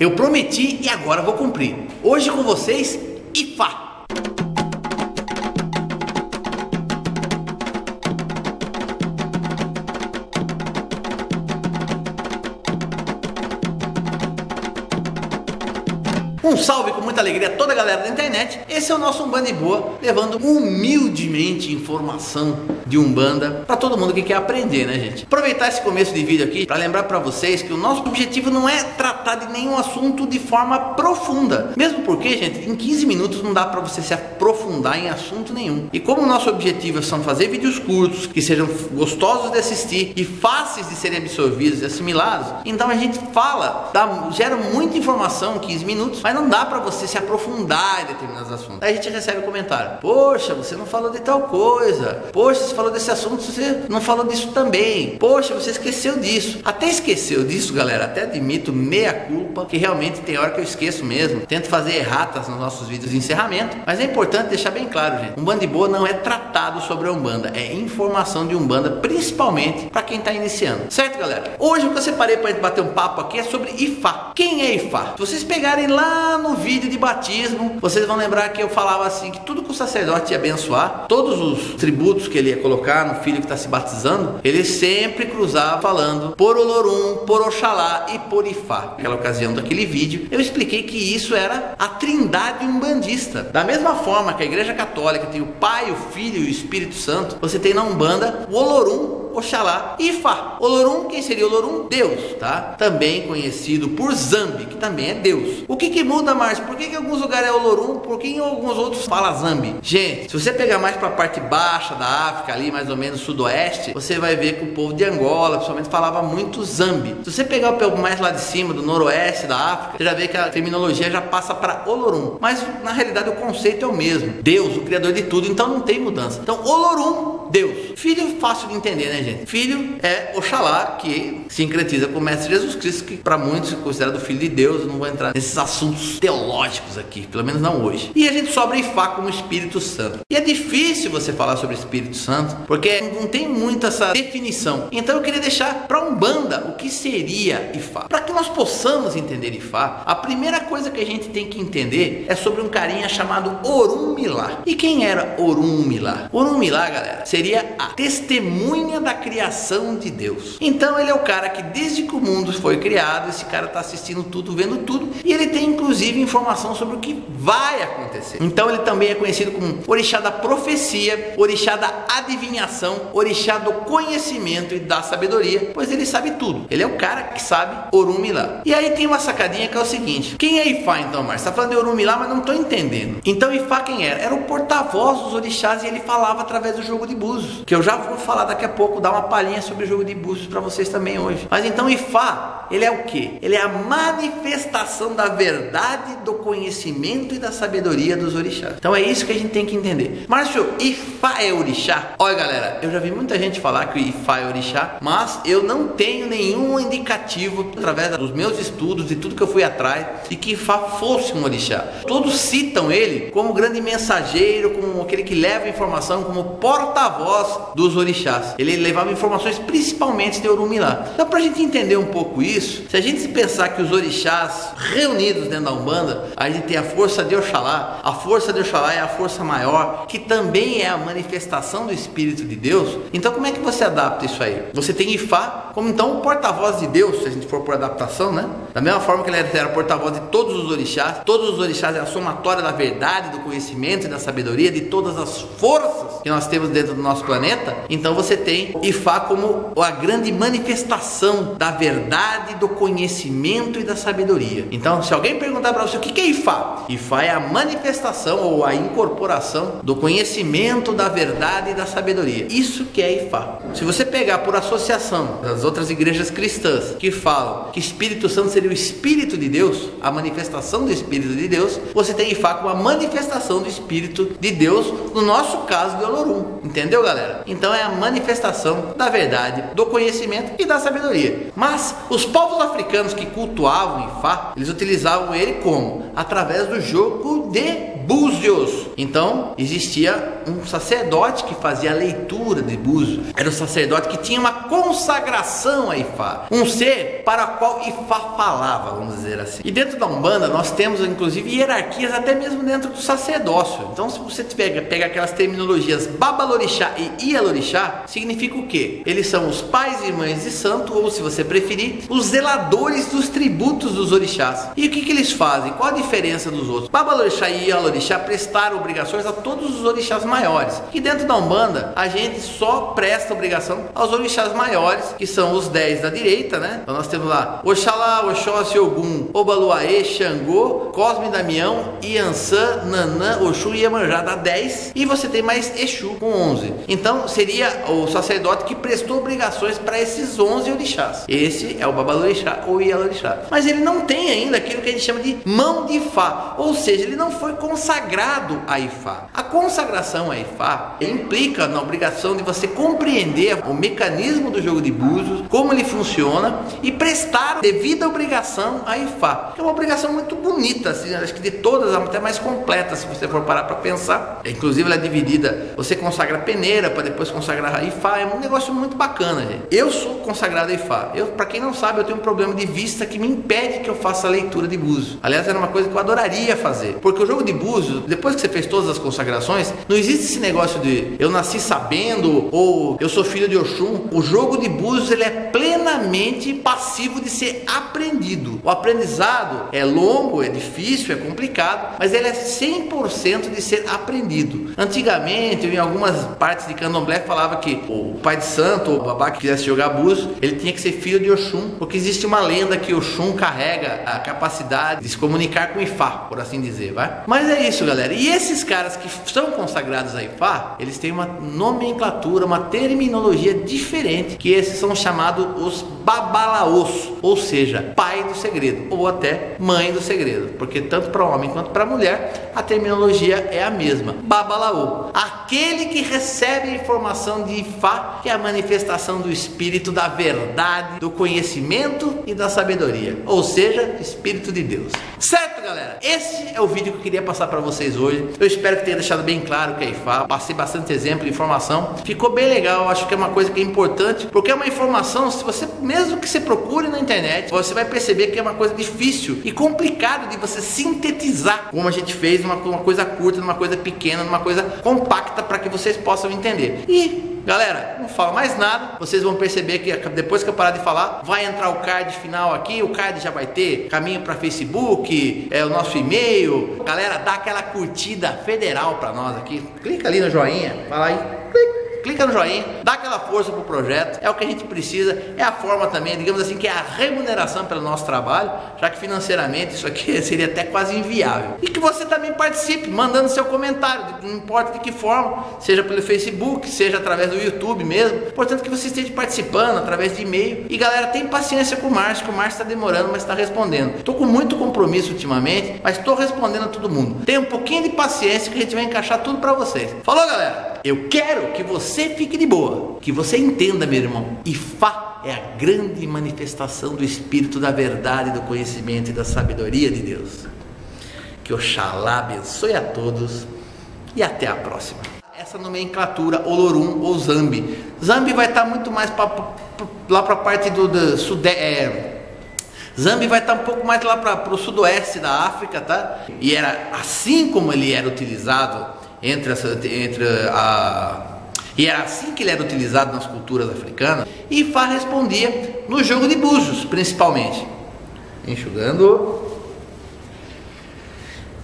Eu prometi e agora vou cumprir. Hoje com vocês, Ifá. Um salve com muita alegria a toda a galera da internet. Esse é o nosso Umbanda e Boa, levando humildemente informação de Umbanda para todo mundo que quer aprender, né, gente? Aproveitar esse começo de vídeo aqui para lembrar para vocês que o nosso objetivo não é tratar de nenhum assunto de forma profunda. Mesmo porque, gente, em 15 minutos não dá para você se aprofundar em assunto nenhum. E como o nosso objetivo são fazer vídeos curtos, que sejam gostosos de assistir e fáceis de serem absorvidos e assimilados, então a gente fala, gera muita informação em 15 minutos, mas não dá pra você se aprofundar em determinados assuntos. Aí a gente recebe um comentário: poxa, você não falou de tal coisa. Poxa, você falou desse assunto, você não falou disso também. Poxa, você esqueceu disso. Até esqueceu disso, galera. Até admito, meia culpa, que realmente tem hora que eu esqueço mesmo. Tento fazer erratas nos nossos vídeos de encerramento. Mas é importante deixar bem claro, gente. Umbanda e Boa não é tratado sobre a Umbanda. É informação de Umbanda, principalmente pra quem tá iniciando. Certo, galera? Hoje o que eu separei pra gente bater um papo aqui é sobre Ifá. Quem é Ifá? Se vocês pegarem lá no vídeo de batismo, vocês vão lembrar que eu falava assim, que tudo que o sacerdote ia abençoar, todos os tributos que ele ia colocar no filho que está se batizando, ele sempre cruzava falando por Olorum, por Oxalá e por Ifá. Naquela ocasião daquele vídeo, eu expliquei que isso era a trindade umbandista. Da mesma forma que a Igreja Católica tem o Pai, o Filho e o Espírito Santo, você tem na Umbanda o Olorum, Oxalá e Ifá. Olorum, quem seria Olorum? Deus, tá? Também conhecido por Zambi, que também é Deus. O que que muda mais? Por que que em alguns lugares é Olorum? Por que em alguns outros fala Zambi? Gente, se você pegar mais pra parte baixa da África, ali mais ou menos sudoeste, você vai ver que o povo de Angola, principalmente, falava muito Zambi. Se você pegar o povo mais lá de cima, do noroeste da África, você já vê que a terminologia já passa pra Olorum. Mas, na realidade, o conceito é o mesmo. Deus, o criador de tudo, então não tem mudança. Então, Olorum, Deus. Filho, fácil de entender, né, gente? Filho é Oxalá, que sincretiza com o Mestre Jesus Cristo, que para muitos é considerado filho de Deus. Eu não vou entrar nesses assuntos teológicos aqui, pelo menos não hoje. E a gente sobra Ifá como Espírito Santo. E é difícil você falar sobre Espírito Santo, porque não tem muito essa definição. Então eu queria deixar para Umbanda o que seria Ifá. Para que nós possamos entender Ifá, a primeira coisa que a gente tem que entender é sobre um carinha chamado Orunmilá. E quem era Orunmilá? Orunmilá, galera, seria a testemunha da criação de Deus. Então ele é o cara que desde que o mundo foi criado, esse cara está assistindo tudo, vendo tudo, e ele tem inclusive informação sobre o que vai acontecer. Então ele também é conhecido como orixá da profecia, orixá da adivinhação, orixá do conhecimento e da sabedoria, pois ele sabe tudo. Ele é o cara que sabe Orunmilá. E aí tem uma sacadinha que é o seguinte: quem é Ifá então, Marcio? Está falando de Orunmilá, mas não estou entendendo. Então Ifá quem era? Era o porta-voz dos orixás e ele falava através do jogo de búzios, que eu já vou falar daqui a pouco, dar uma palhinha sobre o jogo de búzios para vocês também hoje. Mas então Ifá, ele é o que? Ele é a manifestação da verdade, do conhecimento e da sabedoria dos orixás. Então é isso que a gente tem que entender. Márcio, Ifá é orixá? Olha, galera, eu já vi muita gente falar que Ifá é orixá, mas eu não tenho nenhum indicativo através dos meus estudos e tudo que eu fui atrás de que Ifá fosse um orixá. Todos citam ele como grande mensageiro, como aquele que leva informação, como porta-voz dos orixás. Ele levava informações principalmente de Orunmilá. Então, para a gente entender um pouco isso, se a gente pensar que os orixás reunidos dentro da Umbanda, a gente tem a força de Oxalá. A força de Oxalá é a força maior, que também é a manifestação do Espírito de Deus. Então, como é que você adapta isso aí? Você tem Ifá como então o porta-voz de Deus, se a gente for por adaptação, né? Da mesma forma que ele era porta-voz de todos os orixás é a somatória da verdade, do conhecimento e da sabedoria, de todas as forças que nós temos dentro do nosso planeta. Então, você tem Ifá como a grande manifestação da verdade, do conhecimento e da sabedoria. Então, se alguém perguntar para você o que é Ifá, Ifá é a manifestação ou a incorporação do conhecimento, da verdade e da sabedoria. Isso que é Ifá. Se você pegar por associação das outras igrejas cristãs que falam que Espírito Santo seria o Espírito de Deus, a manifestação do Espírito de Deus, você tem Ifá como a manifestação do Espírito de Deus, no nosso caso de Olorum. Entendeu? Entendeu, galera? Então é a manifestação da verdade, do conhecimento e da sabedoria. Mas os povos africanos que cultuavam o Ifá, eles utilizavam ele como? Através do jogo de búzios. Então existia um sacerdote que fazia a leitura de búzios. Era um sacerdote que tinha uma consagração a Ifá, um ser para o qual Ifá falava, vamos dizer assim. E dentro da Umbanda nós temos inclusive hierarquias até mesmo dentro do sacerdócio. Então se você pega aquelas terminologias Babalorixá e Ialorixá, significa o quê? Eles são os pais e mães de santo, ou se você preferir, os zeladores dos tributos dos orixás. E o que eles fazem? Qual a diferença dos outros? Babalorixá e Ialorixá prestar obrigações a todos os orixás maiores. E dentro da Umbanda a gente só presta obrigação aos orixás maiores, que são os 10 da direita, né? Então nós temos lá Oxalá, Oxóssi, Ogum, Obaluaiê, Xangô, Cosme e Damião, Iansã, Nanã, Oxu e Iemanjá dá 10, e você tem mais Exu com 11. Então seria o sacerdote que prestou obrigações para esses 11 orixás. Esse é o Babalorixá ou Ialorixá. Mas ele não tem ainda aquilo que a gente chama de mão de Ifá, ou seja, ele não foi consagrado a Ifá. A consagração a Ifá implica na obrigação de você compreender o mecanismo do jogo de búzios, como ele funciona, e prestar devida obrigação a Ifá. É uma obrigação muito bonita, assim, acho que de todas, até mais completa, se você for parar para pensar. Inclusive ela é dividida, você consagra a peneira para depois consagrar a Ifá, é um negócio muito bacana, gente. Eu sou consagrado a Ifá. Eu, para quem não sabe, eu tenho um problema de vista que me impede que eu faça a leitura de búzios. Aliás, era uma coisa que eu adoraria fazer, porque o jogo de búzios, depois que você fez todas as consagrações, não existe esse negócio de eu nasci sabendo ou eu sou filho de Oxum. O jogo de búzios, ele é plenamente passivo de ser aprendido. O aprendizado é longo, é difícil, é complicado, mas ele é 100% de ser aprendido. Antigamente, em algumas partes de candomblé, falava que o pai de santo ou o babá que quisesse jogar búzios, ele tinha que ser filho de Oxum, porque existe uma lenda que Oxum carrega a capacidade de se comunicar com Ifá, por assim dizer, vai? Mas é isso, galera. E esses caras que são consagrados a Ifá, eles têm uma nomenclatura, uma terminologia diferente, que esses são chamados os babalaôs, ou seja, pai do segredo, ou até mãe do segredo, porque tanto para homem quanto para mulher, a terminologia é a mesma. Babalaô, aquele que recebe a informação de Ifá, que é a manifestação do espírito da verdade, do conhecimento e da sabedoria, ou seja, espírito de Deus. Certo, galera? Esse é o vídeo que eu queria passar para vocês hoje. Eu espero que tenha deixado bem claro que é Ifá, passei bastante exemplo e informação, ficou bem legal. Acho que é uma coisa que é importante, porque é uma informação, se você, mesmo que você procure na internet, você vai perceber que é uma coisa difícil e complicado de você sintetizar, como a gente fez uma coisa curta, numa coisa pequena, numa coisa compacta, para que vocês possam entender. E galera, não falo mais nada, vocês vão perceber que depois que eu parar de falar, vai entrar o card final aqui, o card já vai ter caminho para Facebook, é o nosso e-mail. Galera, dá aquela curtida federal para nós aqui, clica ali no joinha, vai lá aí, clica no joinha, dá aquela força pro projeto, é o que a gente precisa, é a forma também, digamos assim, que é a remuneração pelo nosso trabalho, já que financeiramente isso aqui seria até quase inviável. E que você também participe, mandando seu comentário, não importa de que forma, seja pelo Facebook, seja através do YouTube mesmo, portanto que você esteja participando através de e-mail. E galera, tem paciência com o Márcio, que o Márcio está demorando, mas está respondendo. Tô com muito compromisso ultimamente, mas tô respondendo a todo mundo. Tenha um pouquinho de paciência que a gente vai encaixar tudo para vocês. Falou, galera? Eu quero que você fique de boa, que você entenda, meu irmão, Ifá é a grande manifestação do espírito da verdade, do conhecimento e da sabedoria de Deus. Que Oxalá abençoe a todos e até a próxima. Essa nomenclatura Olorum ou Zambi. Zambi vai estar muito mais lá para a parte do sudeste. Zambi vai estar um pouco mais lá para o sudoeste da África, tá? E era assim como ele era utilizado E era assim que ele era utilizado nas culturas africanas. E Ifá respondia no jogo de búzios, principalmente. Enxugando.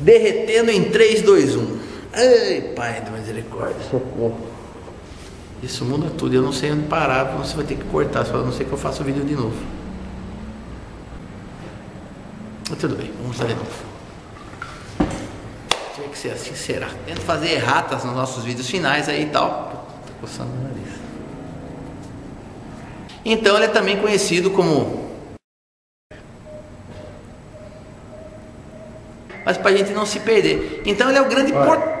Derretendo em 3, 2, 1. Ai, Pai da Misericórdia. Socorro. Isso muda tudo. Eu não sei onde parar, você vai ter que cortar. Só não sei que eu faça o vídeo de novo. Mas tudo bem, vamos fazer de novo. Tinha que ser assim, será? Tento fazer erratas nos nossos vídeos finais aí e tal. Tô coçando o nariz. Então ele é também conhecido como... Mas pra gente não se perder. Então ele é o grande portador.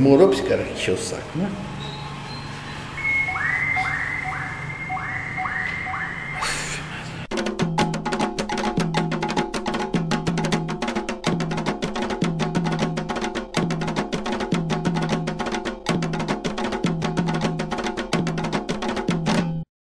demorou para esse cara encher o saco, né?